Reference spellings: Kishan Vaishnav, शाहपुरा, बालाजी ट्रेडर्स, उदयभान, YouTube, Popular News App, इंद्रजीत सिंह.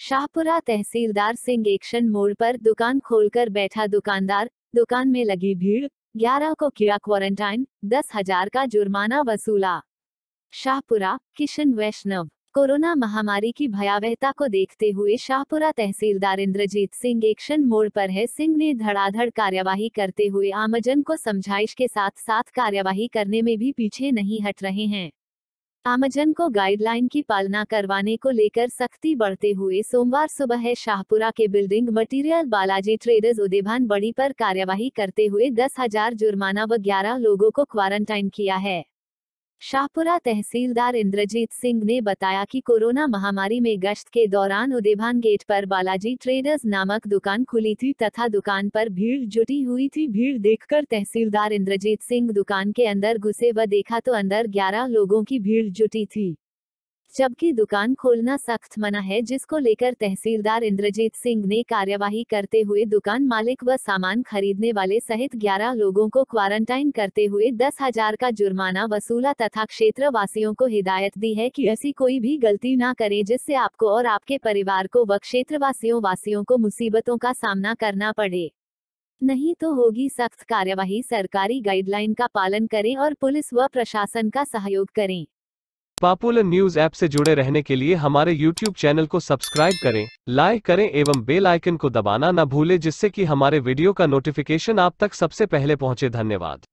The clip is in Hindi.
शाहपुरा तहसीलदार सिंह एक्शन मोड़ पर दुकान खोलकर बैठा दुकानदार, दुकान में लगी भीड़, 11 को किया क्वारंटाइन, 10,000 का जुर्माना वसूला। शाहपुरा, किशन वैष्णव। कोरोना महामारी की भयावहता को देखते हुए शाहपुरा तहसीलदार इंद्रजीत सिंह एक्शन मोड़ पर है। सिंह ने धड़ाधड़ कार्यवाही करते हुए आमजन को समझाइश के साथ साथ कार्यवाही करने में भी पीछे नहीं हट रहे हैं। आमजन को गाइडलाइन की पालना करवाने को लेकर सख्ती बढ़ते हुए सोमवार सुबह है शाहपुरा के building material बालाजी ट्रेडर्स उदयभान बड़ी पर कार्यवाही करते हुए 10,000 जुर्माना व 11 लोगों को क्वारंटाइन किया है। शाहपुरा तहसीलदार इंद्रजीत सिंह ने बताया कि कोरोना महामारी में गश्त के दौरान उदयभान गेट पर बालाजी ट्रेडर्स नामक दुकान खुली थी तथा दुकान पर भीड़ जुटी हुई थी। भीड़ देखकर तहसीलदार इंद्रजीत सिंह दुकान के अंदर घुसे व देखा तो अंदर 11 लोगों की भीड़ जुटी थी, जबकि दुकान खोलना सख्त मना है, जिसको लेकर तहसीलदार इंद्रजीत सिंह ने कार्यवाही करते हुए दुकान मालिक व सामान खरीदने वाले सहित 11 लोगों को क्वारंटाइन करते हुए 10,000 का जुर्माना वसूला तथा क्षेत्र वासियों को हिदायत दी है कि ऐसी कोई भी गलती ना करें जिससे आपको और आपके परिवार को व क्षेत्रवासियों को मुसीबतों का सामना करना पड़े, नहीं तो होगी सख्त कार्यवाही। सरकारी गाइडलाइन का पालन करें और पुलिस व प्रशासन का सहयोग करें। पॉपुलर न्यूज ऐप से जुड़े रहने के लिए हमारे YouTube चैनल को सब्सक्राइब करें, लाइक करें एवं बेल आइकन को दबाना न भूलें, जिससे कि हमारे वीडियो का नोटिफिकेशन आप तक सबसे पहले पहुंचे। धन्यवाद।